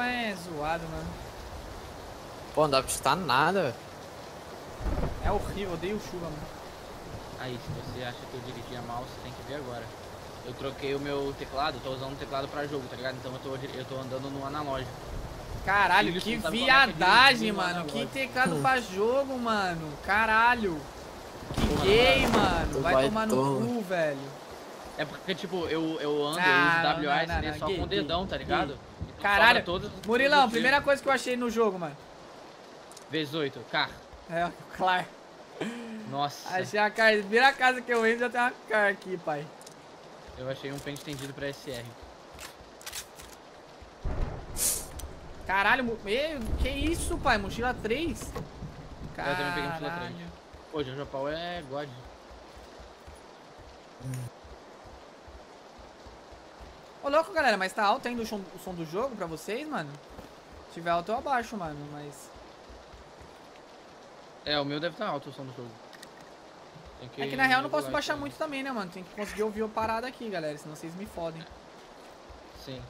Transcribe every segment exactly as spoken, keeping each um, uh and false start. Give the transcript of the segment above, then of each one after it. É zoado, mano. Pô, não dá pra chutar nada. É horrível, odeio chuva, mano. Aí, se você acha que eu dirigia mal, você tem que ver agora. Eu troquei o meu teclado, tô usando o teclado pra jogo, tá ligado? Então eu tô, eu tô andando no analógico. Caralho, que viadagem, é mano. Que teclado pra jogo, mano. Caralho. Que Porra, gay, mano. mano. Vai, vai tomar todo. no cu, velho. É porque, tipo, eu, eu ando, ah, eu uso W A S D só gay, com o dedão, gay, tá ligado? Então, caralho. Todos, Murilão, todos primeira coisa que eu achei no jogo, mano. vezes oito, carro. É, claro. Nossa. Achei a car... primeira casa que eu entro já tem uma car aqui, pai. Eu achei um pente tendido pra S R. Caralho, mo... Ei, que isso, pai? Mochila três? Caralho. Eu também peguei mochila três. Pô, Jojo Pau é God. Ô, louco, galera, mas tá alto ainda o som, o som do jogo pra vocês, mano? Se tiver alto, eu abaixo, mano, mas... É, o meu deve estar alto o som do jogo. Tem que é que na real eu não posso baixar também. muito também, né, mano? Tem que conseguir ouvir a parada aqui, galera, senão vocês me fodem. Sim.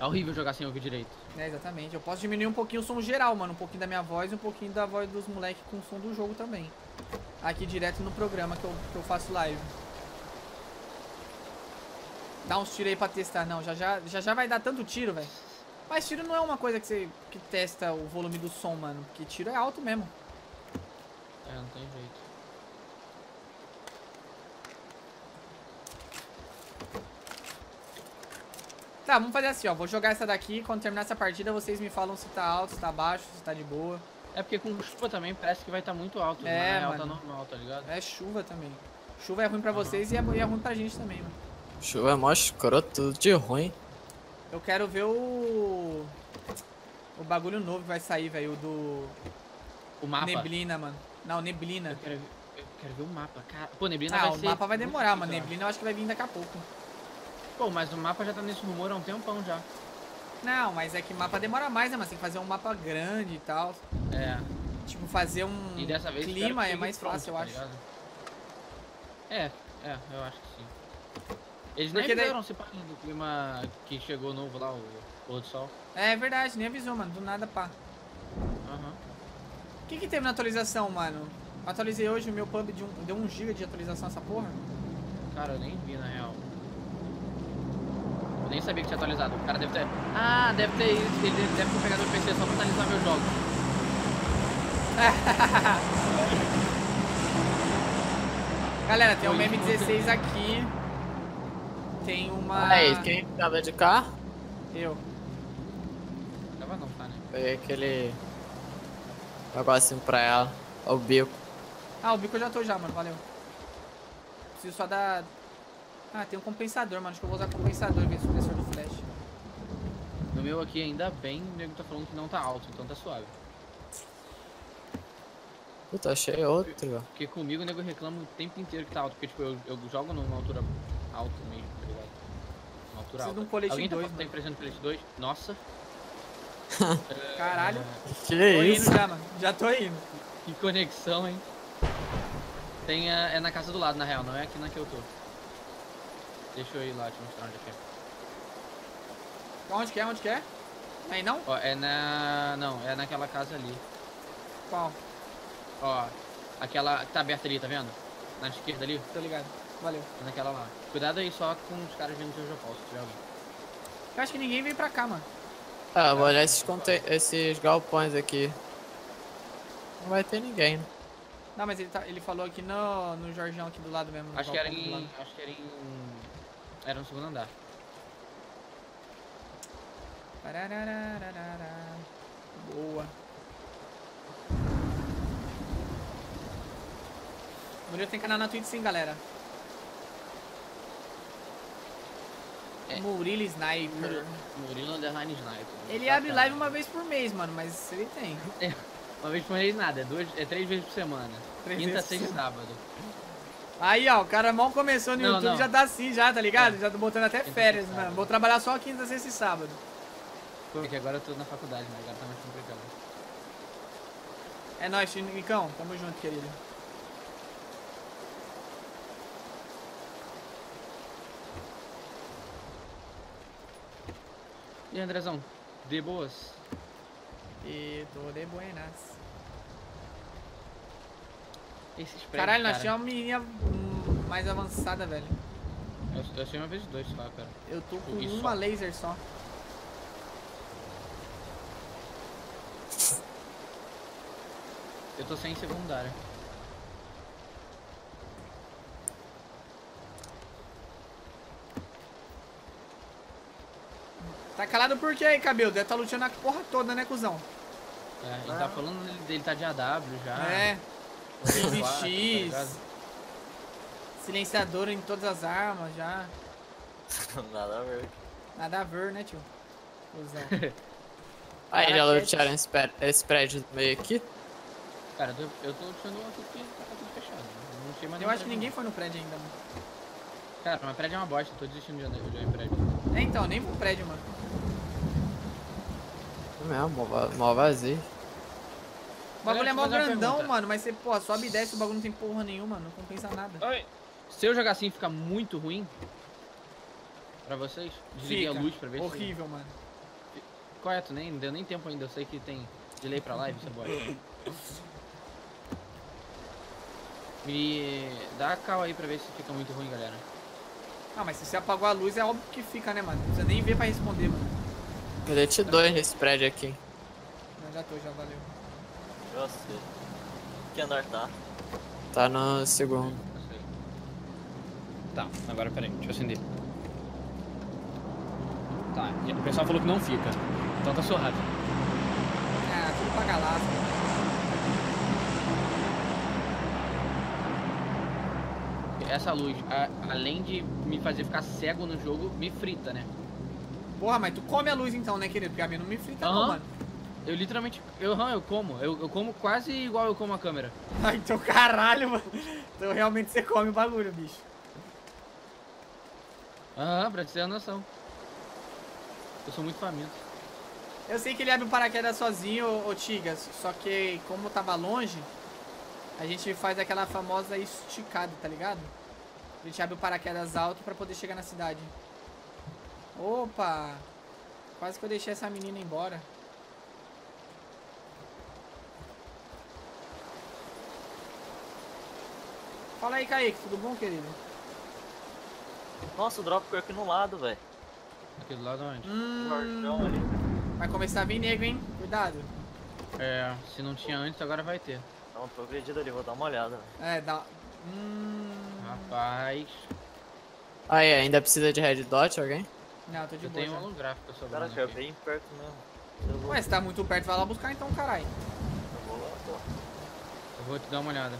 É horrível jogar sem ouvir direito. É, exatamente. Eu posso diminuir um pouquinho o som geral, mano. Um pouquinho da minha voz e um pouquinho da voz dos moleques com o som do jogo também. Aqui direto no programa que eu, que eu faço live. Dá uns tiros aí pra testar. Não, já já, já, já vai dar tanto tiro, velho. Mas tiro não é uma coisa que você que testa o volume do som, mano. Porque tiro é alto mesmo. É, não tem jeito. Tá, vamos fazer assim, ó. Vou jogar essa daqui. Quando terminar essa partida, vocês me falam se tá alto, se tá baixo, se tá de boa. É porque com chuva também parece que vai estar tá muito alto. É, mano. Tá normal, tá ligado? É chuva também. Chuva é ruim pra vocês e é, e é ruim pra gente também, mano. Chuva é mó escroto de ruim. Eu quero ver o... O bagulho novo que vai sair, velho, do... O mapa? Neblina, mano. Não, Neblina. Eu quero, eu quero ver o mapa, cara. Pô, Neblina ah, vai ser... Ah, o mapa vai demorar, mano. Neblina eu acho que vai vir daqui a pouco. Pô, mas o mapa já tá nesse rumor há um tempão já. Não, mas é que mapa demora mais, né, mas tem que fazer um mapa grande e tal. É. Tipo, fazer um e dessa vez, clima é mais pronto, fácil, eu tá acho. Ligado? É, é, eu acho que sim. Eles nem avisaram daí... se pá do clima que chegou novo lá, o pôr do sol. É verdade, nem avisou, mano. Do nada, pá. Aham. Uhum. O que que teve na atualização, mano? Atualizei hoje o meu pub, de um, deu um giga de atualização essa porra. Cara, eu nem vi, na real. Eu nem sabia que tinha atualizado. O cara deve ter... Ah, deve ter isso. Ele deve ter pegado o P C só pra atualizar meu jogo. Galera, tem o meme dezesseis aqui. Tem uma... Aí, quem tava de cá? Eu. Tava não, tá, né? Peguei aquele... negocinho pra ela. Ó o bico. Ah, o bico eu já tô já, mano. Valeu. Preciso só dar... Ah, tem um compensador, mano. Acho que eu vou usar compensador em vez do compressor do flash. No meu aqui, ainda bem, o nego tá falando que não tá alto, então tá suave. Puta, achei outro, ó. Porque comigo o nego reclama o tempo inteiro que tá alto, porque tipo, eu, eu jogo numa altura alta mesmo, tá ligado? Uma altura alta. Um colete Alguém dois, tá, tá emprestando colete dois? Nossa. Caralho. É... Que é isso? Tô indo já, mano. Já tô indo. Que conexão, hein? Tem a... É na casa do lado, na real, não é aqui na que eu tô. Deixa eu ir lá te mostrar onde que é. Onde que é? Onde que é? Aí não? Ó, é na... Não, é naquela casa ali. Qual? Ó, aquela que tá aberta ali, tá vendo? Na esquerda ali. Tô ligado. Valeu. É naquela lá. Cuidado aí só com os caras vindo do Japão, se tiver alguém. Eu acho que ninguém veio pra cá, mano. Ah, eu vou olhar esses, conte... esses galpões aqui. Não vai ter ninguém, né? Não, mas ele, tá... ele falou aqui no... no Jorgeão aqui do lado mesmo. Acho que era em... Acho que era em... Era no segundo andar. Boa. O Murilo tem canal na Twitch sim, galera. É. Murilo Sniper. Murilo Underline Sniper. Ele ah, abre cara. live uma vez por mês, mano, mas ele tem. É, uma vez por mês nada, é, duas, é três vezes por semana. Três Quinta, sexta e sábado. Aí, ó, o cara mal começou no não, YouTube, não. já tá assim, já, tá ligado? É. Já tô botando até férias, mano. Né? Vou trabalhar só quinta, sexta e sábado. Porque agora eu tô na faculdade, né? Agora tá mais complicado. É nóis, Nicão. Tamo junto, querido. E Andrezão, de boas? E tô de buenas. Esses prédios, caralho, nós cara. tínhamos uma menina mais avançada, velho. Eu, eu achei uma vez dois só, cara. Eu tô com Isso. uma laser só. Eu tô sem secundária. Tá calado por quê aí, cabelo? Deve tá lutando a porra toda, né, cuzão? É, ele ah. tá falando dele, dele tá de A W já. É. seis X. Tá silenciador em todas as armas já. Nada a ver. Nada a ver, né, tio? Cuzão. Aí já lutearam esse, esse prédio meio aqui. Cara, eu tô, eu tô achando que tá tudo fechado. Eu, não sei mais eu acho que ninguém foi no prédio ainda, mano. Cara, mas prédio é uma bosta, eu tô desistindo de andar em prédio. É, então, nem pro prédio, mano. É mesmo, mó vazio. O bagulho é mó grandão, mano, mas você, pô, sobe e desce, o bagulho não tem porra nenhuma, não compensa nada. Oi. Se eu jogar assim fica muito ruim pra vocês, desliguei a luz pra ver se... Fica horrível, mano. Correto, nem, não deu nem tempo ainda, eu sei que tem delay pra live, você boy. Me dá a cal aí pra ver se fica muito ruim, galera. Ah, mas se você apagou a luz é óbvio que fica, né, mano? Não precisa nem ver pra responder, mano. Eu te dou nesse prédio aqui. Não, já tô, já valeu. Eu sei. Que andar tá? Tá no segundo. Eu sei. Tá, agora peraí, deixa eu acender. Tá, o pessoal falou que não fica. Então tá surrado. Ah, é, tudo pra galera. Essa luz, a, além de me fazer ficar cego no jogo, me frita, né? Porra, mas tu come a luz então, né, querido? Porque a minha não me frita uhum. não, mano. Eu literalmente... Eu, eu como. Eu, eu como quase igual eu como a câmera. Ai, então caralho, mano. Então realmente você come o bagulho, bicho. Aham, uhum, pra te ter a noção. Eu sou muito faminto. Eu sei que ele abre o paraquedas sozinho, ô, ô Tigas. Só que como eu tava longe, a gente faz aquela famosa esticada, tá ligado? A gente abre o paraquedas alto pra poder chegar na cidade. Opa! Quase que eu deixei essa menina embora. Fala aí, Kaique. Tudo bom, querido? Nossa, o drop ficou aqui no lado, velho. Aqui do lado onde? Hum... Vai começar a vir nego, hein? Cuidado. É, se não tinha antes, agora vai ter. Não, tô agredido ali, vou dar uma olhada. Véio. É, dá... Hum... Rapaz... Aí, ainda precisa de red dot, alguém? Não, tô de eu boa. Tem um gráfico sobre cara, é bem perto mesmo. Vou... Ué, se tá muito perto, vai lá buscar então, caralho. Eu vou lá, pô. Eu vou te dar uma olhada.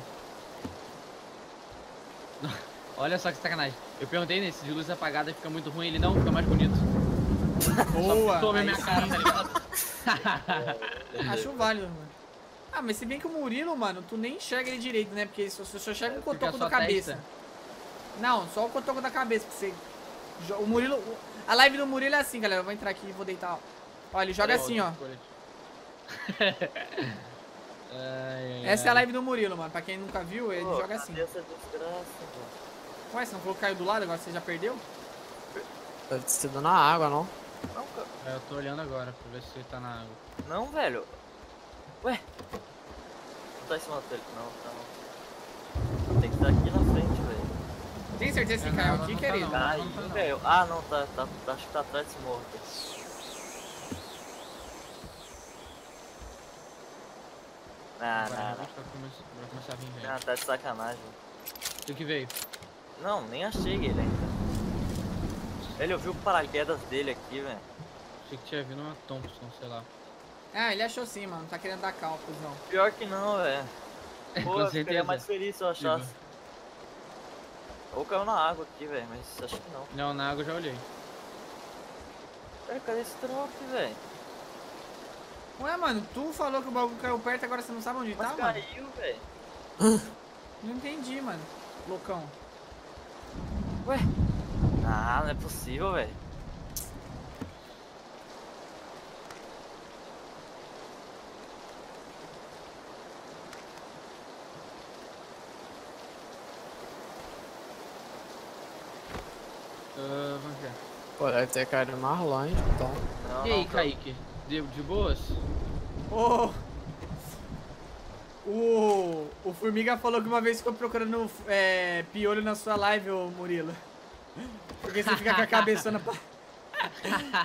Olha só que sacanagem. Eu perguntei nesse, de luz apagada fica muito ruim, ele não fica mais bonito. Boa! Só minha cara, tá ligado? Acho válido, mano. Ah, mas se bem que o Murilo, mano, tu nem enxerga ele direito, né? Porque só, só enxerga o cotoco da cabeça. Testa. Não, só o cotoco da cabeça. Você... O Murilo... A live do Murilo é assim, galera. Eu vou entrar aqui e vou deitar, ó. Olha, ele joga oh, assim, ó. ai, Essa ai. é a live do Murilo, mano. Pra quem nunca viu, ele oh, joga assim. Essa desgraça, Ué, você não falou que caiu do lado, agora você já perdeu? Deve ter sido na água, não? Não, cara. Eu tô olhando agora pra ver se ele tá na água. Não, velho. Ué? Não tá em cima do telhado, não, não. Tem que estar aqui na frente, velho. Tem certeza que caiu aqui, querido? Caiu. Ah, não, tá, tá, tá, acho que tá atrás desse morro. Ah, não, não. Vai começar a vir, velho. Ah, tá de sacanagem. Tu que veio? Não, nem achei ele ainda. Ele ouviu o paraquedas dele aqui, velho. Achei que tinha vindo uma Thompson, sei lá. Ah, ele achou sim, mano. Tá querendo dar cálculos, não. Pior que não, velho. Pô, eu ficaria mais feliz se eu achasse. Sim. Ou caiu na água aqui, velho, mas acho que não. Não, na água eu já olhei. Pera, cadê esse drop, velho? Ué, mano, tu falou que o bagulho caiu perto, agora você não sabe onde mas tá, caiu, mano? Caiu, velho. Não entendi, mano. Loucão. Ué? Ah, não é possível, velho. Pô, deve ter caído mais longe, então. Não, e não, aí, cara. Kaique? De, de boas? Ô! Oh, o, o Formiga falou que uma vez ficou procurando é, piolho na sua live, ô Murilo. Porque você fica com a cabeça na...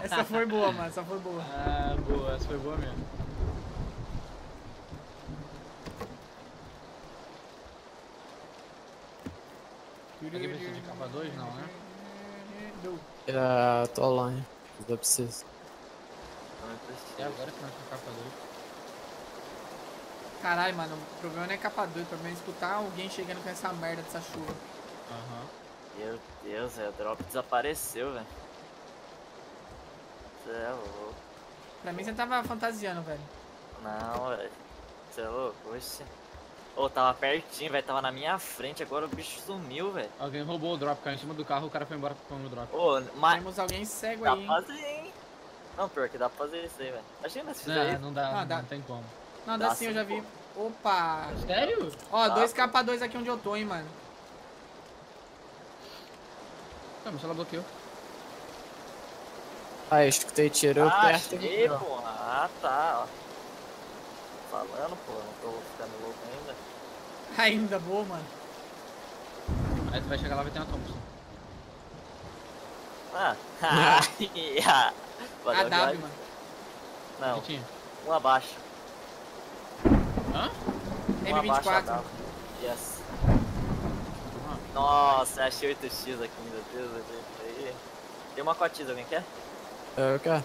Essa foi boa, mano. Essa foi boa. Ah, boa. Essa foi boa mesmo. Peguei B C de capa dois, não, né? Ah, tô online. Não precisa. É agora que nós com capa dois. Caralho, mano. O problema não é capa dois. O problema é escutar alguém chegando com essa merda dessa chuva. Aham. Uhum. Meu Deus, velho. A drop desapareceu, velho. Você é louco. Pra mim você tava fantasiando, velho. Não, velho. Você é louco? Oxi. Ô, oh, tava pertinho, velho, tava na minha frente, agora o bicho sumiu, velho. Alguém roubou o drop, caiu em cima do carro, o cara foi embora com o drop. Ô, oh, mas... Temos alguém cego dá aí, dá pra fazer, hein? Não, pior que dá pra fazer isso aí, velho. Imagina se fizer isso. Não, dá, não, não dá. Tem como. Não, dá, dá sim, eu já vi. Como. Opa! Sério? Ó, dois capa dois aqui onde eu tô, hein, mano. Tá, mas ela bloqueou. Ah, eu escutei, tirou ah, perto. Achei, pô. Ah, tá, ó. Falando, pô, não tô ficando louco ainda. Ainda boa, mano. Aí tu vai chegar lá e vai ter uma Thompson. Ah, ah, valeu, a W, mano. Não, um abaixo. Hã? Um M vinte e quatro. Yes. Ah. Nossa, achei oito x aqui, meu Deus, meu Deus. Tem uma cotida, alguém quer? Eu quero.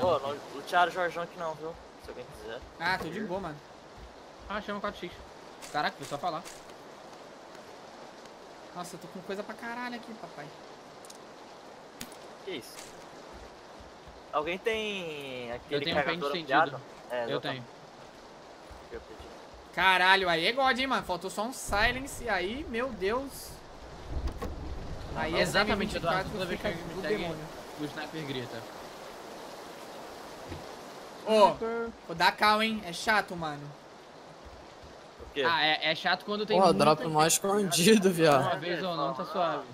Pô, não lutearam o Jorjão aqui não, viu? Se alguém quiser. Ah, tô de boa, mano. Ah, chama quatro x. Caraca, foi só falar. Nossa, eu tô com coisa pra caralho aqui, papai. Que isso? Alguém tem aquele carregador ampliado? É, eu tenho. Eu pedi. Caralho, aí é God, hein, mano. Faltou só um silence aí, meu Deus. Aí é exatamente o do demônio. O sniper grita. Ô, oh, dá calma, hein? É chato, mano. O quê? Ah, é, é chato quando tem. Pô, oh, drop mais escondido, viado. Uma vez ou não, tá suave.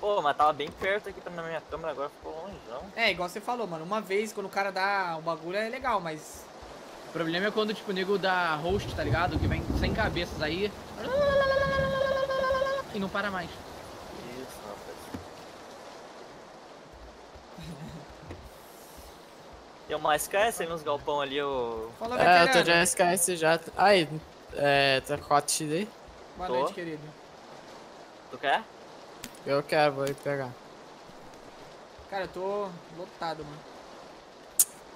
Pô, mas tava bem perto aqui na minha câmera, agora ficou longeão. É, igual você falou, mano. Uma vez, quando o cara dá o bagulho, é legal, mas... O problema é quando, tipo, o nego dá host, tá ligado? Que vem sem cabeças aí... E não para mais. Isso, rapaz. Tem uma S K S aí nos galpão ali, o... Fala, é, eu tô de S K S já. Aí, é, tá quatro x aí? Boa tô. Noite, querido. Tu quer? Eu quero, vou ir pegar. Cara, eu tô lotado, mano.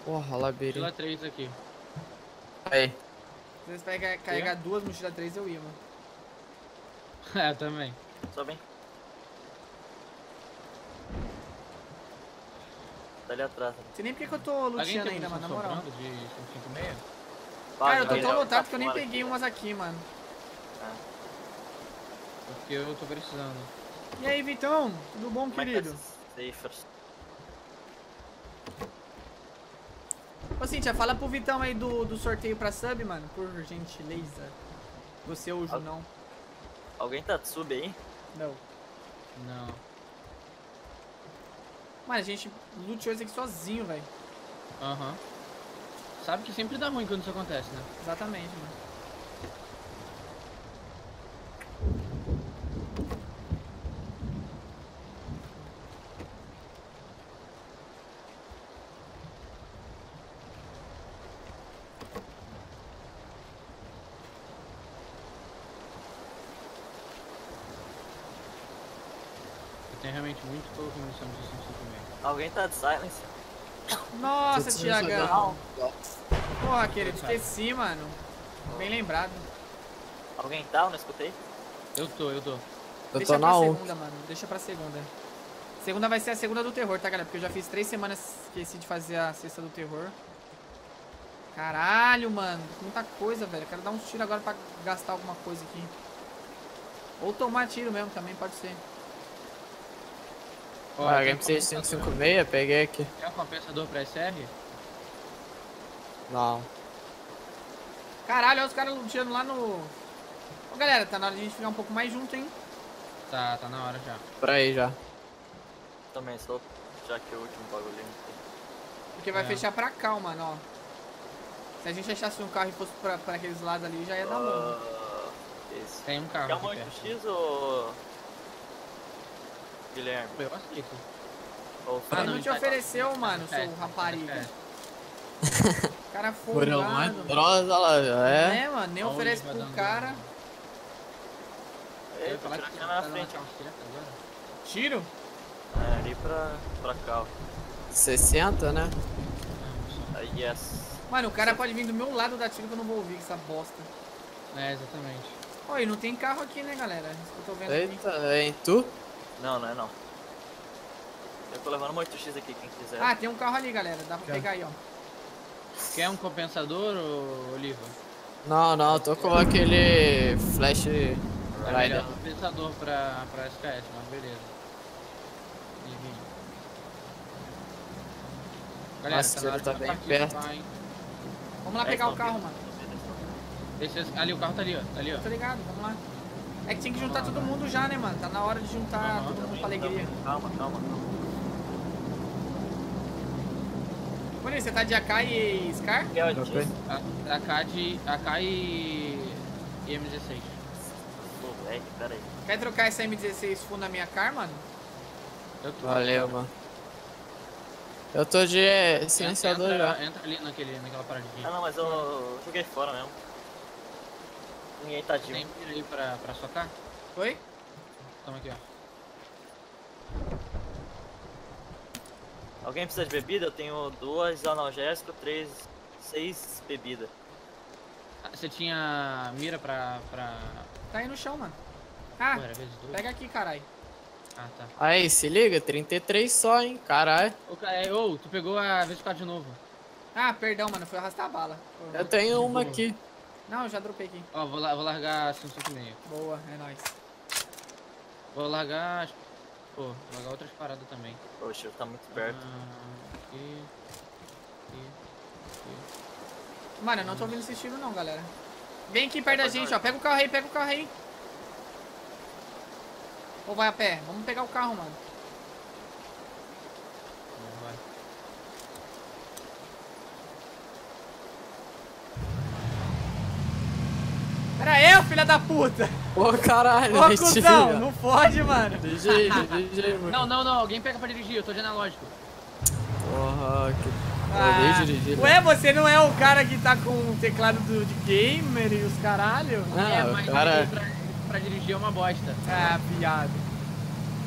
Porra, labirinto. Mochila três aqui. Aí. Se vocês pegarem carregar duas mochila três, eu ia, mano. É, eu também. Só bem. Tá ali atrás. Não sei nem porque que eu tô luteando ainda, mano, na moral. De cinco e meia? Cara, eu tô tão lotado que eu nem peguei umas aqui, mano. Porque eu tô precisando. E aí, Vitão? Tudo bom, querido? Ô, Cíntia, fala pro Vitão aí do, do sorteio pra sub, mano, por gentileza. Você ou o Junão. Alguém tá de sub aí? Não. Não. Mano, a gente luteou isso aqui sozinho, velho. Aham. Uhum. Sabe que sempre dá ruim quando isso acontece, né? Exatamente, mano. Tem realmente muito pouco munição de cinco e meia. Alguém tá de silence? Nossa, Thiagão! Porra, querido, esqueci, mano. Bem lembrado. Alguém tá? Eu não escutei? Eu tô, eu tô. Eu Deixa tô pra na segunda, um. mano. Deixa pra segunda. Segunda vai ser a segunda do terror, tá, galera? Porque eu já fiz três semanas que esqueci de fazer a sexta do terror. Caralho, mano. Muita coisa, velho. Eu quero dar uns tiros agora pra gastar alguma coisa aqui. Ou tomar tiro mesmo também, pode ser. Oh, ah, alguém precisa de cinco cinco seis? Peguei aqui. Tem um compensador pra S R? Não. Caralho, olha os caras tirando lá no... Ô, galera, tá na hora de a gente ficar um pouco mais junto, hein? Tá, tá na hora já. Por aí já. também, só já que é o último bagulhinho. Porque vai é. fechar pra cá, mano, ó. Se a gente achasse um carro e fosse pra, pra aqueles lados ali, já ia dar mão. Uh, Tem um carro. É um oito X ou... Guilherme? Eu acho que... Oh, ah, não, não te ofereceu, tá, mano, seu é, rapariga. É. O cara foi lá. Drosa lá, já é. É, mano, nem oferece pro um cara. É, pra lá que tá na frente. Tiro? É, ali pra, pra cá, ó. sessenta, né? Uh, yes. Mano, o cara pode vir do meu lado da tiro que eu não vou ouvir essa bosta. É, exatamente. Ó, e não tem carro aqui, né, galera? Isso que eu tô vendo. Eita, aqui. É em tu? Não, não é não. Eu tô levando um oito X aqui, quem quiser. Ah, tem um carro ali, galera. Dá pra Quer? pegar aí, ó. Quer um compensador, ou Oliva? Não, não. Tô com aquele Flash Rider. É um compensador pra, pra S K S, mas beleza. Enfim. Galera, nossa, tá, ele tá bem perto. Vamos lá pegar é, o carro, mano. Esse, ali, o carro tá ali, ó. Tá ali, ó. Tá ligado, vamos lá. É que tem que juntar não, todo não. mundo já, né, mano? Tá na hora de juntar não, todo não, mundo pra alegria. Calma, calma, calma. Mano, você tá de A K e Scar? É, eu okay. A K de... A K e... e M dezesseis. Pô, é, peraí. Quer trocar essa M dezesseis full na minha car, mano? Eu tô... Valeu, mano. Eu tô de silenciador entra, já. Entra ali naquele, naquela paradinha. Ah, não, mas eu, eu joguei fora mesmo. Ninguém tá de... Tem aí pra, pra sua car? Oi? Toma aqui, ó. Alguém precisa de bebida? Eu tenho duas analgésicas, três, seis bebidas. Ah, você tinha mira pra, pra... Tá aí no chão, mano. Ah, pô, pega aqui, caralho. Ah, tá. Aí, se liga, trinta e três só, hein, caralho. Ô, okay, oh, tu pegou a V quatro de novo. Ah, perdão, mano, foi arrastar a bala. Eu, eu tenho uma novo. aqui. Não, eu já dropei aqui. Ó, oh, vou, la vou largar cinco e meio. Boa, é nóis. Vou largar... Pô, vou jogar outras paradas também. Poxa, tá muito perto. Ah, aqui, aqui, aqui. Mano, eu não tô ouvindo esse tiro não, galera. Vem aqui perto da gente, ó. Pega o carro aí, pega o carro aí. Ou vai a pé? Vamos pegar o carro, mano. Não vai. Era eu, filha da puta! Ô caralho, ô cuzão, não fode, mano! D J, D J, mano. Não, não, não, alguém pega pra dirigir, eu tô de analógico. Porra, que. Ah, eu dirigir, ué, mano. Você não é o cara que tá com o teclado do, de gamer e os caralho? Não, é, mas cara... pra, pra dirigir é uma bosta. Ah, piada.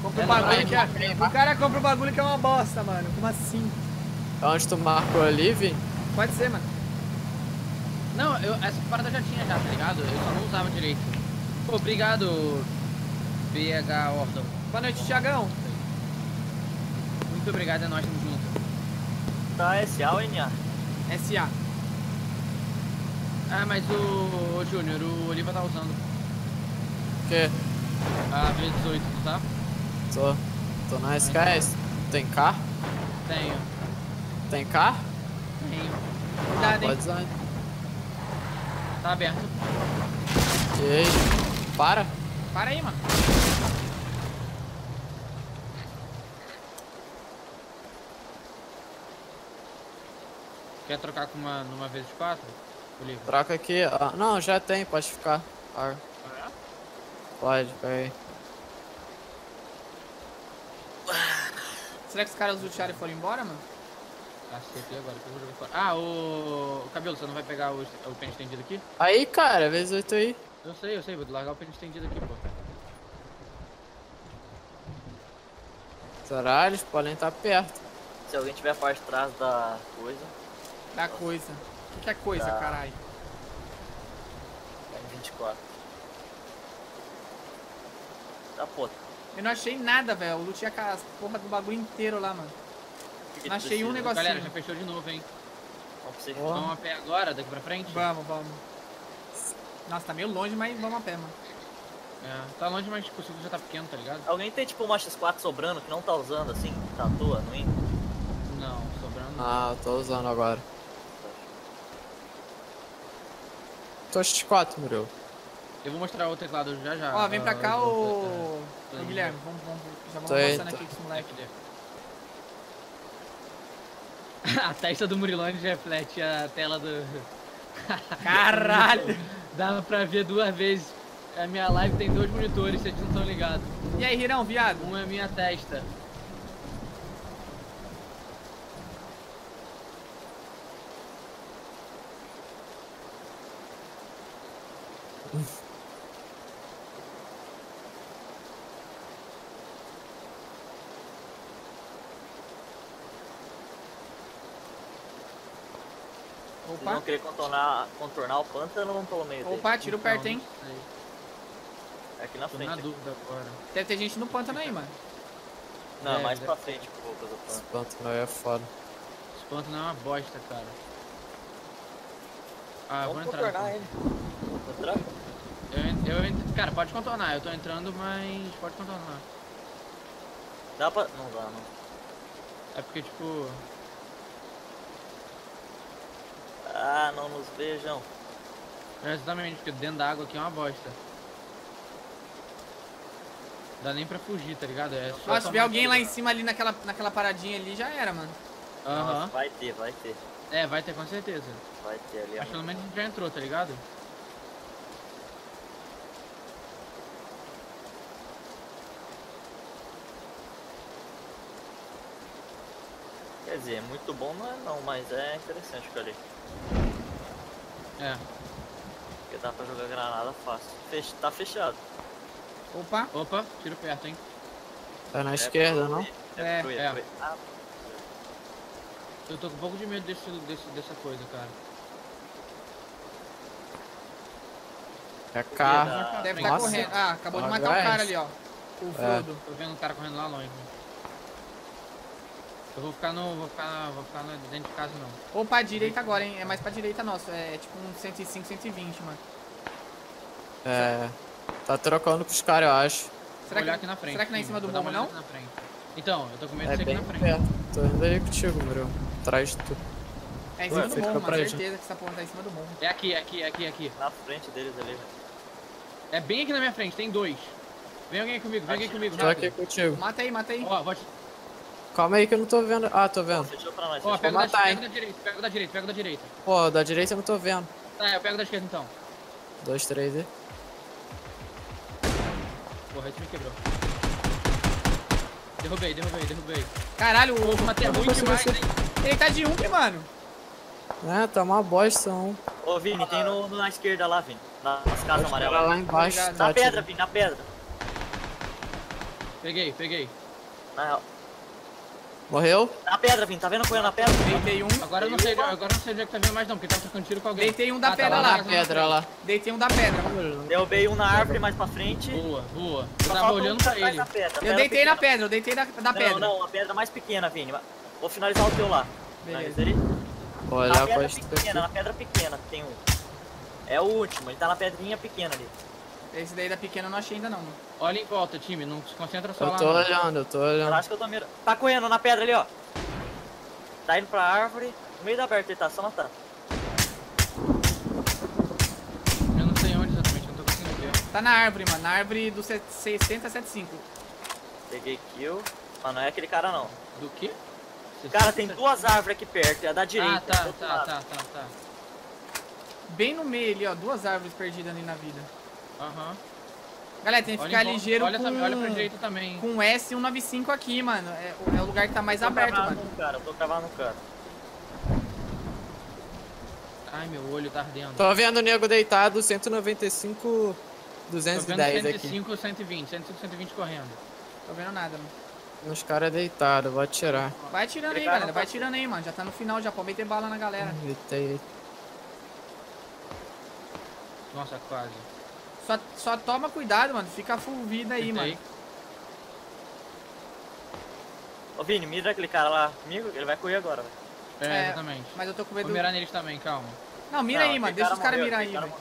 Compra um bagulho que é. O cara compra um bagulho que é uma bosta, mano. Como assim? Onde tu marcou ali, Vim? Pode ser, mano. Não, eu, essa parada eu já tinha já, tá ligado? Eu só não usava direito. Pô, obrigado, B H Orton. Boa noite, Thiagão. Muito obrigado, é nóis, tamo junto. Tá S A ou N A? S A. Ah, mas o, o Júnior, o Oliva tá usando. O quê? A V dezoito, tu tá? Tô. Tô na S K S. Tem carro? Tenho. Tem carro? Tenho. Cuidado, ah, pode usar. Tá aberto. E aí? Para. Para aí, mano. Quer trocar com uma numa vez de quatro? Troca aqui. Ah, não, já tem. Pode ficar. Ah, é? Pode, pega aí. Será que os caras do Thiago foram embora, mano? Acertei agora, que eu vou jogar fora. Ah, o... o cabelo, você não vai pegar o, o pente estendido aqui? Aí, cara, vezes oito aí. Eu sei, eu sei, vou largar o pente estendido aqui, pô. Caralho, eles podem estar perto. Se alguém tiver para trás da coisa... Da coisa. O que, que é coisa, da... caralho? É vinte e quatro. Tá, pô. Eu não achei nada, velho. Eu lutei a porra do bagulho inteiro lá, mano. Não achei um negocinho. Galera, já fechou de novo, hein? Vamos a pé agora, daqui pra frente? Vamos, vamos. Nossa, tá meio longe, mas vamos a pé, mano. É, tá longe, mas o círculo já tá pequeno, tá ligado? Alguém tem tipo uma X quatro sobrando que não tá usando assim? Tá à toa, não é? Não, sobrando. Ah, eu tô usando agora. Tô X quatro, Murilo. Eu vou mostrar o teclado já já. Ó, vem pra cá, ô Guilherme. Vamos, vamos, já vamos passando aqui com esse moleque dele. A testa do Murilão reflete a tela do... Caralho! Dá pra ver duas vezes. A minha live tem dois monitores, vocês não estão ligados. E aí, Rirão, viado? Um é minha testa. Opa. Não querer contornar, contornar o pântano ou pelo meio? Opa, dele. Tiro perto, hein? É aqui na frente. Tô na dúvida agora. Deve ter gente no pântano aí, mano. Não, é, mais pra frente um pouco do pântano. Esse pântano aí é foda. Esse pântano é uma bosta, cara. Ah, vamos vou entrar. Contornar ele. Entrar? Eu, eu entro... Cara, pode contornar. Eu tô entrando, mas pode contornar. Dá pra... Não dá, não. É porque, tipo... Ah, não nos vejam. É exatamente, porque dentro da água aqui é uma bosta. Dá nem pra fugir, tá ligado? É só ah, se tiver alguém lá em cima, ali naquela, naquela paradinha ali, já era, mano. Aham. Uhum. Vai ter, vai ter. É, vai ter com certeza. Vai ter ali. Mas pelo menos a gente já entrou, tá ligado? Quer dizer, muito bom não é não, mas é interessante que ali. É. Porque dá pra jogar granada fácil. Fech... Tá fechado. Opa! Opa, tiro perto, hein? Tá na é esquerda, pro... não? É, é, é. Ah. Eu tô com um pouco de medo desse, desse, dessa coisa, cara. É carro. Da... Deve estar tá correndo. Ah, acabou de matar o um cara ali, ó. O Vodo. É. Tô vendo um cara correndo lá longe. Eu vou ficar no. Vou ficar, vou ficar no, dentro de casa não. Opa, direita agora, hein? É mais pra direita nosso. É tipo um cento e cinco, cento e vinte, mano. É. Tá trocando com os caras, eu acho. Será que, aqui na frente, será que não é em cima do bomba, não? Na frente. Então, eu tô com medo é de ser aqui na frente. Perto. Tô indo aí contigo, bro. Atrás de tu. É em cima Ué, do bomba, com certeza que essa porra tá em cima do bomba. É aqui, aqui, aqui, aqui. Na frente deles ali. É bem aqui na minha frente, tem dois. Vem alguém comigo, vem alguém comigo. Tô aqui contigo. Mata aí, mata aí. Ó, vou te... Calma aí que eu não tô vendo. Ah, tô vendo. Ó, oh, pega da direita, pega da direita, pega da direita. Pô, da direita eu não tô vendo. Tá, eu pego da esquerda então. Dois, três aí. Porra, esse me quebrou. Derrubei, derrubei, derrubei. Caralho, o ovo matei ruim demais, hein? Ele tá de um, mano. É, tá uma bosta, um. Ô, Vini, ah, tem no, na esquerda lá, Vini. Nas casas amarelas. Lá embaixo. Tá na pedra, Vini, na pedra. Peguei, peguei. Na real. Morreu? Na pedra, Vini, tá vendo a coisa na pedra? Deitei um. Agora eu não sei, agora não sei onde é que tá vindo mais não, porque tá trocando tiro com alguém. Deitei um da ah, pedra tá lá. lá. Pedra, lá. Deitei um da pedra. Derrubei um na árvore mais pra frente. Boa, boa. Eu tava olhando pra ele. Pedra, eu deitei pequena. na pedra, eu deitei da, da não, pedra. Não, não, a pedra mais pequena, Vini. Vou finalizar o teu lá. Beleza. Olha, na pedra pequena, na pedra pequena tem um. É o último, ele tá na pedrinha pequena ali. Esse daí da pequena eu não achei ainda não. Olha em volta, time, não se concentra só eu lá. Eu tô não. olhando, eu tô olhando. Eu acho que eu tô mirando. Tá correndo na pedra ali, ó. Tá indo pra árvore, no meio da aberta, ele tá só matando. Eu não sei onde exatamente, eu não tô conseguindo ver. Tá na árvore, mano, na árvore do sessenta, setenta e cinco. Peguei kill, mas não é aquele cara não. Do que? Cara, tem duas árvores aqui perto, é a da direita. Ah, tá, tá, tá, tá, tá, tá. Bem no meio ali, ó, duas árvores perdidas ali na vida. Aham. Uhum. Galera, tem que olha ficar bom, ligeiro olha com... Também, olha pra direita também. Com S cento e noventa e cinco aqui, mano. É, é o lugar que tá mais aberto, mano. No cara, eu tô cavando no cara. Ai, meu olho tá ardendo. Tô vendo o nego deitado, cento e noventa e cinco, duzentos e dez aqui. cento e cinco, cento e vinte, cento e cinco, cento e vinte correndo. Tô vendo nada, mano. Os caras deitados, vou atirar. Vai atirando aí, galera. Vai atirando aí, mano. Já tá no final, já pode meter bala na galera. Deitei. Nossa, quase. Só, só toma cuidado, mano. Fica full vida aí, Tentei. mano. Ô, Vini, mira aquele cara lá comigo, ele vai correr agora, velho. É, exatamente. Mas eu tô com medo. Vou mirar neles também, calma. Não, mira Não, aí, mano. Deixa os caras mirar aí, velho.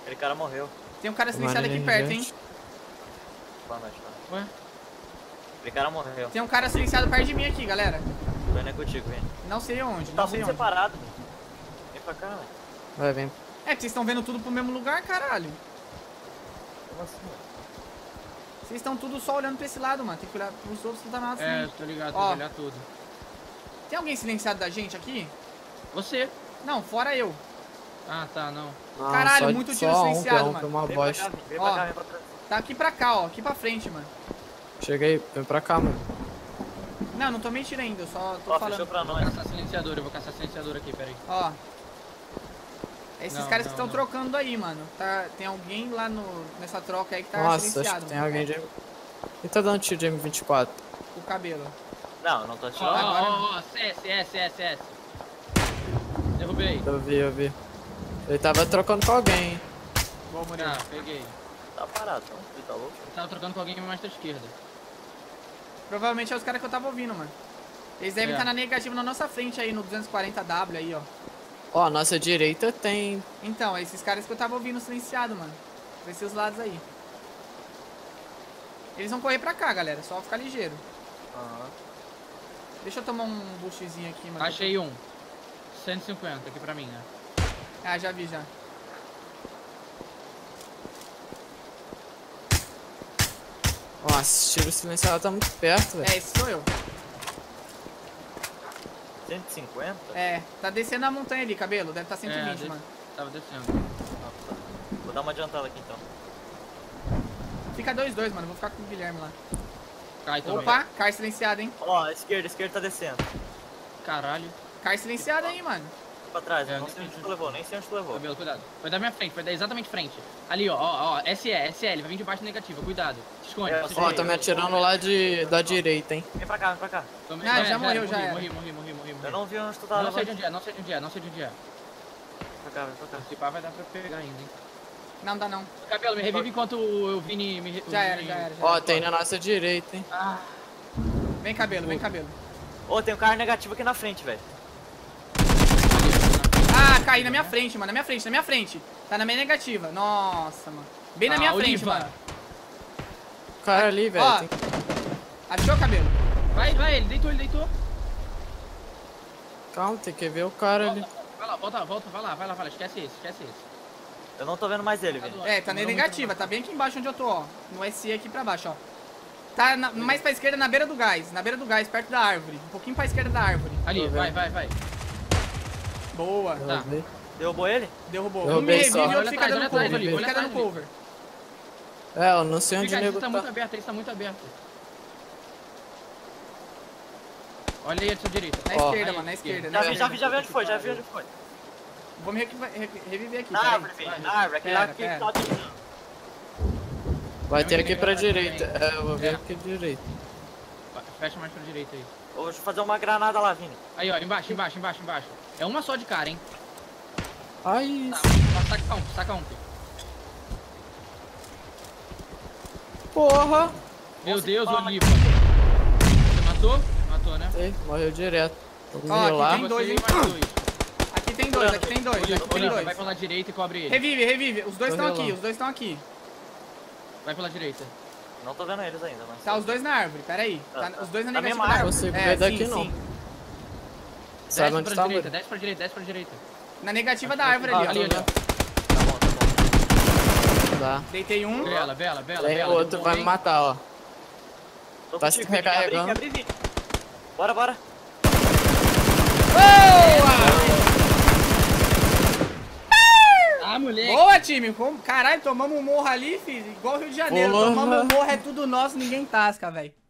Aquele cara morreu. Tem um cara silenciado aqui perto, hein? Boa noite, mano. Ué? Aquele cara morreu. Tem um cara silenciado perto de mim aqui, galera. Tô indo contigo, Vini. Não sei onde, não sei onde. Tá muito separado, velho. Vem pra cá, velho. Vai, vem. É que vocês estão vendo tudo pro mesmo lugar, caralho. Como assim? Vocês estão tudo só olhando pra esse lado, mano. Tem que olhar pros outros que tá na nossa. É, tô ligado, tem que olhar tudo. Tem alguém silenciado da gente aqui? Você. Não, fora eu. Ah, tá, não. não Caralho, muito tiro silenciado, um, mano. Uma vem bosta. Pra cá, vem ó, pra cá, vem pra cá. Tá aqui pra cá, ó. Aqui pra frente, mano. Cheguei, vem pra cá, mano. Não, não tomei tiro ainda, eu só tô ó, falando. Fechou pra nós. Eu vou caçar silenciador, eu vou caçar silenciador aqui, peraí. Ó. É esses não, caras não, que estão trocando aí, mano. Tá, tem alguém lá no, nessa troca aí que tá Nossa, silenciado. Nossa, tem mano. alguém de... Quem tá dando tiro de M vinte e quatro? O cabelo. Não, não tô atirando. Ó, ó, ó, S, S, S, S. Derrubei. Eu vi, eu vi. Ele tava trocando com alguém, hein. Bom, Murilo. Ah, peguei. Tá parado, então. Ele tá louco? Ele tava trocando com alguém mais pra esquerda. Provavelmente é os caras que eu tava ouvindo, mano. Eles devem estar é. tá na negativa na nossa frente aí, no duzentos e quarenta W aí, ó. Ó, a nossa direita tem... Então, é esses caras que eu tava ouvindo silenciado, mano. Pra esses lados aí. Eles vão correr pra cá, galera. Só ficar ligeiro. Uhum. Deixa eu tomar um boostzinho aqui, mano. Achei um. cento e cinquenta aqui pra mim, né? Ah, já vi, já. Nossa, tiro silenciado tá muito perto, velho. É, esse sou eu. cento e cinquenta? É, tá descendo a montanha ali, cabelo. Deve tá cento e vinte, é, de... mano. Tava descendo. Nossa. Vou dar uma adiantada aqui, então. Fica dois dois, mano. Vou ficar com o Guilherme lá. Cai também. Opa, cai silenciado, hein. Ó, a esquerda, a esquerda tá descendo. Caralho. Cai silenciado aí, mano. Pra trás, é, não sei onde tu levou, nem sei onde tu levou. Cabelo, cuidado. Vai dar minha frente, vai dar exatamente frente. Ali, ó, ó, ó, S E, S L, vai vir de baixo negativa, cuidado. Se esconde. É, ó, tá me atirando lá de, da direita, hein. Vem pra cá, vem pra cá. Não, não, já morreu, já. Morri, morri, morri, morri, morri, morri. Eu não vi onde tu tava. Não sei de onde é, não sei de onde é, não sei de onde é. Vem pra cá, vem pra cá. Se pá, vai dar pra pegar ainda, hein. Não, dá não. Cabelo, me revive enquanto o Vini me... Já era, já era. Ó, tem na nossa direita, hein. Vem, cabelo, vem, cabelo. Ô, tem um carro negativo aqui na frente, velho. Ah, caí na minha frente, mano. Na minha frente, na minha frente. Tá na minha negativa. Nossa, mano. Bem na ah, minha frente, Oliva. mano. O cara ali, velho. Ó. Tem... Achou, cabelo? Vai, vai, ele deitou, ele deitou. Calma, tem que ver o cara volta, ali. Vai lá, volta, volta, vai lá, vai lá, vai lá. Esquece esse, esquece esse. Eu não tô vendo mais ele, velho. É, tá na negativa, tá bem aqui embaixo onde eu tô, ó. No S E aqui pra baixo, ó. Tá na, mais pra esquerda, na beira do gás. Na beira do gás, perto da árvore. Um pouquinho pra esquerda da árvore. Ali, vai, vai, vai. Boa, tá. Derrubou ele? Derrubou. Um me revive e outro fica dando cover ali. Fica dando cover. É, eu não sei onde ele tá. Tá muito aberto, ele tá muito aberto. Olha aí a sua direita. Na esquerda, mano, na esquerda. Já vi, já vi onde foi, já vi onde foi. Vou me reviver aqui. Na árvore, filho, na árvore. Aquele lá que tá tentando. Vai ter aqui pra direita. É, eu vou ver aqui direita. Fecha mais pra direita aí. Deixa eu fazer uma granada lá, Vini. Aí, ó, embaixo, embaixo, embaixo, embaixo. É uma só de cara, hein? Ai, tá, saca um, saca um. Porra! Meu Nossa, Deus, Oliva. Você matou? Matou, né? Sei, morreu direto. Ó, aqui lá. tem dois, hein? Aqui tem dois, aqui tem dois, Oliva, aqui tem Oliva, dois. Vai pela direita e cobre ele. Revive, revive. Os dois estão aqui, os dois estão aqui. Vai pela direita. Não tô vendo eles ainda, mas... Tá os dois na árvore, pera aí. Tá, os dois na negativa da árvore. Não consigo ver daqui, não. Sabe onde tá? Desce pra direita, desce pra direita. Na negativa da árvore ali, ó. Ali, ali. Tá bom, tá bom. Tá. Deitei um. Bela, bela, bela, bela. O outro vai me matar, ó. Tá se recarregando. Bora, bora. Ah, moleque. Boa, time. Caralho, tomamos um morro ali, filho. Igual Rio de Janeiro. Olá. Tomamos um morro, é tudo nosso, ninguém tasca, velho.